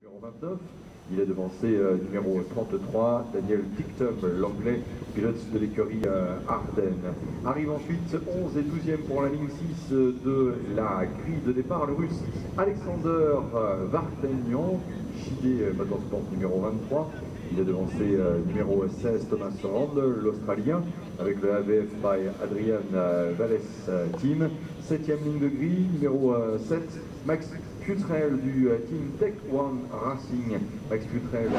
Numéro 29, il est devancé numéro 33, Daniel Tichtum, l'anglais, pilote de l'écurie Arden. Arrive ensuite 11 et 12e pour la ligne 6 de la grille de départ, le russe Alexander Vartagnan, JD Motorsport numéro 23. Il est devancé numéro 16, Thomas Sorand, l'Australien, avec le AVF by Adrian Vallès-Team. 7e ligne de grille, numéro 7, Max Cutrelle du Team Tech One Racing. Max Cutrelle.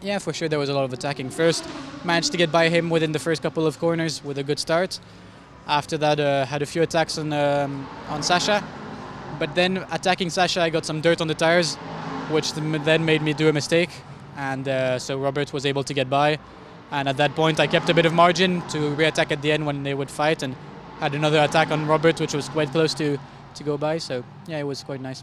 Yeah, for sure there was a lot of attacking. First, managed to get by him within the first couple of corners with a good start. After that, had a few attacks on Sacha. But then attacking Sacha, I got some dirt on the tires, which then made me do a mistake. And so Robert was able to get by. And at that point, I kept a bit of margin to re-attack at the end when they would fight. And had another attack on Robert, which was quite close to go by. So yeah, it was quite nice.